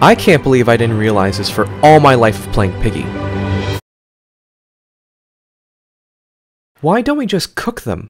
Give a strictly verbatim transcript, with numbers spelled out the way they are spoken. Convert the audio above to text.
I can't believe I didn't realize this for all my life of playing Piggy. Why don't we just cook them?